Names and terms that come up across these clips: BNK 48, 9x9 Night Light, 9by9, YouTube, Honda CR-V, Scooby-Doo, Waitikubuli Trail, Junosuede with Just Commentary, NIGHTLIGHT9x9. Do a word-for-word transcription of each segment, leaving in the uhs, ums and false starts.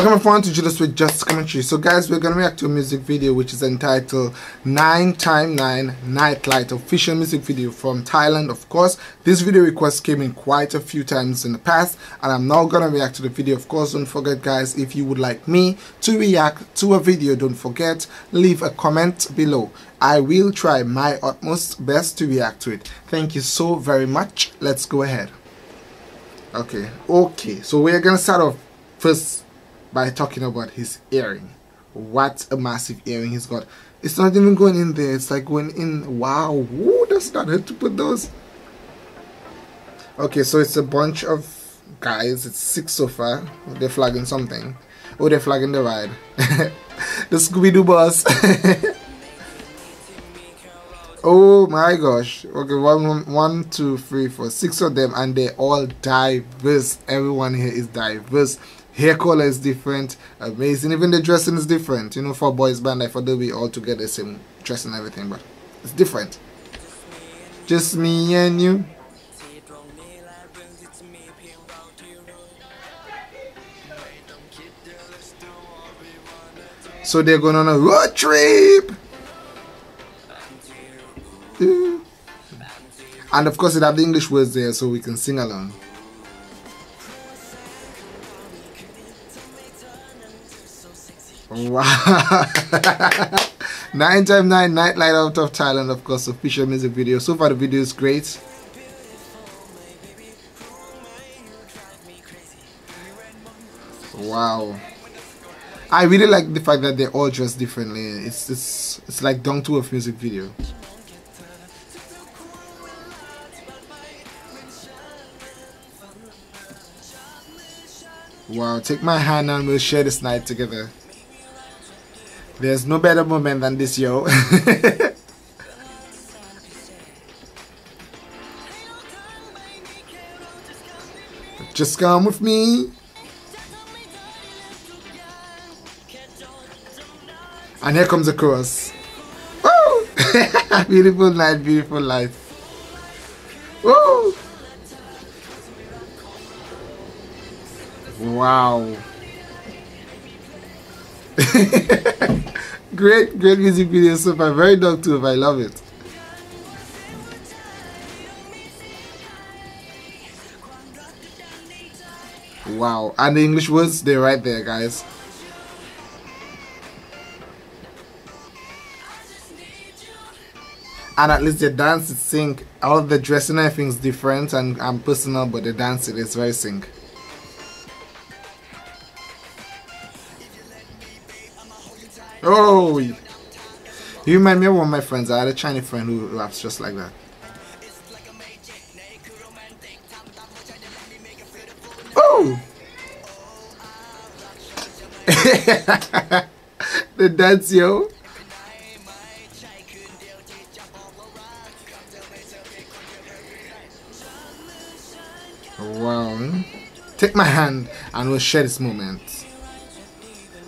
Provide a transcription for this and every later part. Welcome everyone to Junosuede with Just Commentary. So guys, we're going to react to a music video which is entitled nine by nine Night Light, official music video from Thailand. Of course, this video request came in quite a few times in the past and I'm now going to react to the video. Of course, don't forget guys, if you would like me to react to a video, don't forget, leave a comment below. I will try my utmost best to react to it. Thank you so very much. Let's go ahead. Okay, okay, so we're going to start off first by talking about his earring. What a massive earring he's got. It's not even going in there, it's like going in. Wow, woo, that's not hard to put those. Okay, so it's a bunch of guys, it's six so far. They're flagging something. Oh, they're flagging the ride. The Scooby-Doo boss. Oh my gosh. Okay, one, one, two, three, four, six of them, and they're all diverse. Everyone here is diverse. Hair color is different, amazing. Even the dressing is different. You know, for boys band, I thought they we all together the same dress and everything, but it's different. Just me and you. So they're going on a road trip. And of course, it have the English words there, so we can sing along. Wow. nine by nine Night Light out of Thailand, of course, official music video. So far the video is great. Wow. I really like the fact that they're all dressed differently. It's it's it's like down to earth music video. Wow, take my hand and we'll share this night together. There's no better moment than this, yo. Just come with me. And here comes the chorus. Woo! Beautiful night, beautiful life. Woo! Wow. Great, great music video so far. Very dark too, if I love it. Wow, and the English words, they're right there, guys. And at least the dance is sync. All the dressing and everything is different and, and personal, but the dance it is very sync. Oh, you remind me of one of my friends. I had a Chinese friend who raps just like that. Oh, the dance, yo. Wow, take my hand and we'll share this moment.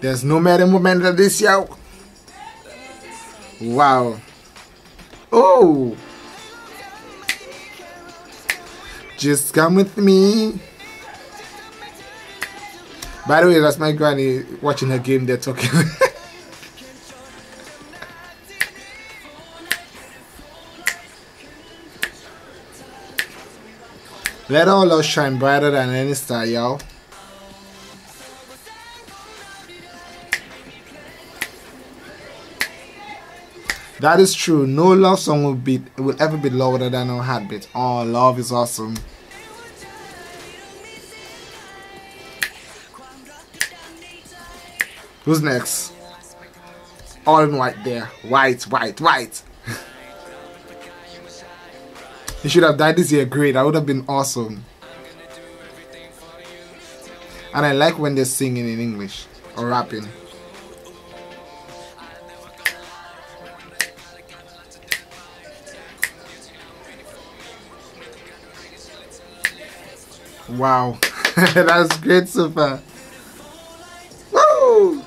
There's no better moment than this, yo. Wow. Oh. Just come with me. By the way, that's my granny watching her game. They're talking. Let our love shine brighter than any star, y'all. That is true. No love song will beat will ever be louder than our heartbeat. Oh, love is awesome. Who's next? All in white there. White, white, white. He should have died this year. Great. That would have been awesome. And I like when they're singing in English or rapping. Wow, that's great so far. Woo!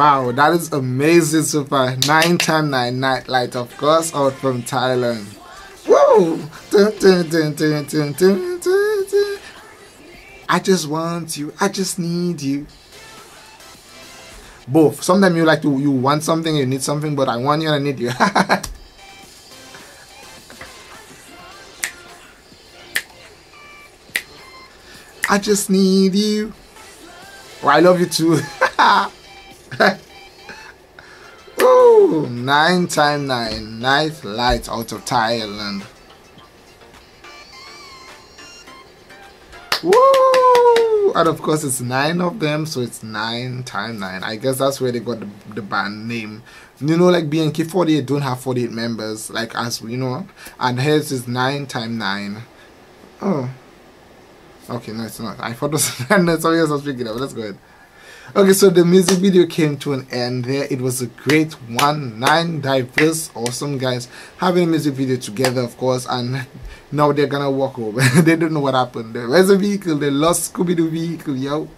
Wow, that is amazing, super. nine times nine Night Light, of course, out from Thailand. Woo! I just want you, I just need you. Both. Sometimes you like to, you want something, you need something, but I want you and I need you. I just need you. Oh, I love you too. Ooh, nine times nine Night Light out of Thailand. Woo! And of course it's nine of them, so it's nine times nine. I guess that's where they got the, the band name. You know, like B N K forty-eight don't have forty-eight members, like as you know. And hers is nine times nine. Oh. Okay, no, it's not. I thought it was no, sorry, I was picking it up. Let's go ahead. Okay, so the music video came to an end there. It was a great one. Nine diverse, awesome guys having a music video together, of course. And now they're gonna walk over. They don't know what happened. Where's a vehicle? They lost Scooby-Doo vehicle, yo.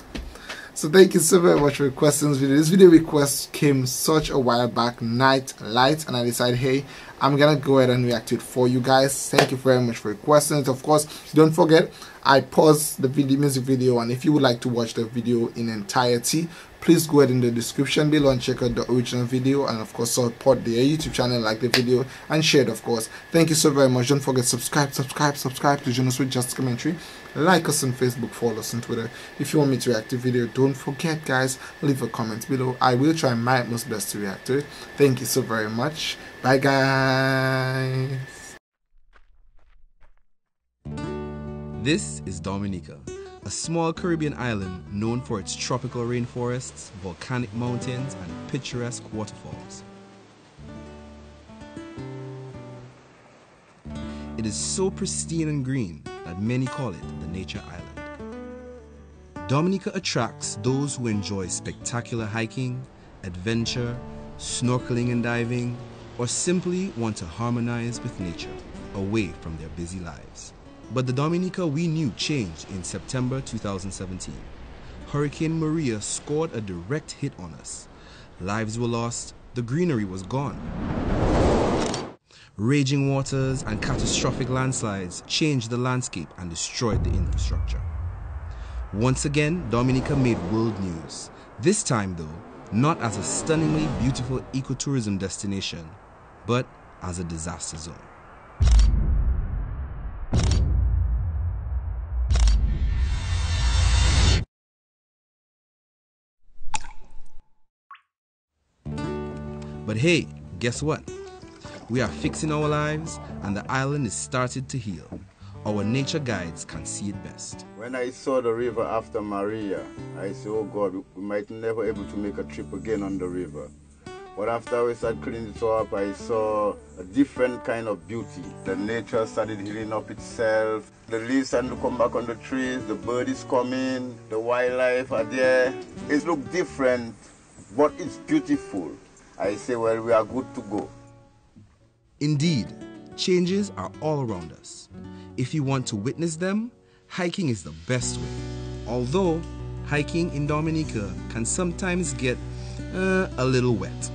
So thank you so very much for requesting this video. This video request came such a while back, Night Light, and I decided, hey, I'm gonna go ahead and react to it for you guys. Thank you very much for requesting it. Of course, don't forget, I paused the video, music video, and if you would like to watch the video in entirety, please go ahead in the description below and check out the original video, and of course support their YouTube channel, like the video and share it, of course. Thank you so very much. Don't forget, subscribe, subscribe, subscribe to Junosuede with Just Commentary. Like us on Facebook, follow us on Twitter. If you want me to react to video, don't forget guys, leave a comment below. I will try my most best to react to it. Thank you so very much. Bye guys. This is Dominica, a small Caribbean island known for its tropical rainforests, volcanic mountains, and picturesque waterfalls. It is so pristine and green that many call it the Nature Island. Dominica attracts those who enjoy spectacular hiking, adventure, snorkeling and diving, or simply want to harmonize with nature away from their busy lives. But the Dominica we knew changed in September two thousand seventeen. Hurricane Maria scored a direct hit on us. Lives were lost, the greenery was gone. Raging waters and catastrophic landslides changed the landscape and destroyed the infrastructure. Once again, Dominica made world news. This time though, not as a stunningly beautiful ecotourism destination, but as a disaster zone. But hey, guess what? We are fixing our lives and the island is started to heal. Our nature guides can see it best. When I saw the river after Maria, I said, oh God, we might never be able to make a trip again on the river. But after we started cleaning it up, I saw a different kind of beauty. The nature started healing up itself. The leaves started to come back on the trees, the birds coming, the wildlife are there. It looked different, but it's beautiful. I say, well, we are good to go. Indeed, changes are all around us. If you want to witness them, hiking is the best way. Although, hiking in Dominica can sometimes get uh, a little wet.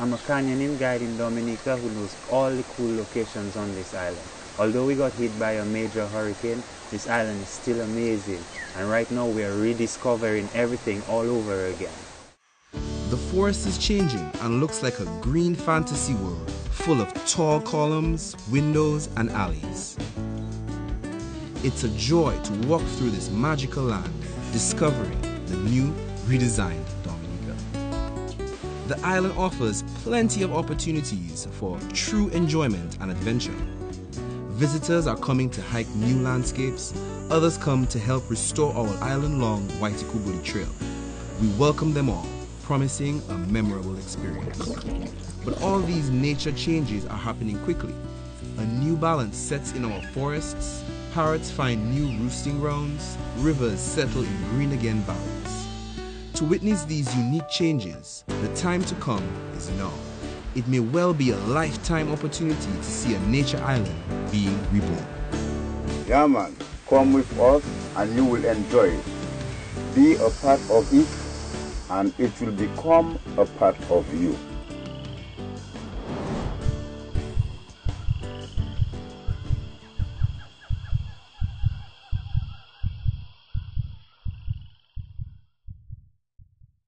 I'm a canyoning guide in Dominica who knows all the cool locations on this island. Although we got hit by a major hurricane, this island is still amazing. And right now we are rediscovering everything all over again. The forest is changing and looks like a green fantasy world full of tall columns, windows and alleys. It's a joy to walk through this magical land, discovering the new, redesigned Dominica. The island offers plenty of opportunities for true enjoyment and adventure. Visitors are coming to hike new landscapes, others come to help restore our island-long Waitikubuli Trail. We welcome them all, promising a memorable experience. But all these nature changes are happening quickly. A new balance sets in our forests, parrots find new roosting grounds, rivers settle in green again valleys. To witness these unique changes, the time to come is now. it may well be a lifetime opportunity to see a nature island being reborn. Yeah man, come with us and you will enjoy it. Be a part of it and it will become a part of you.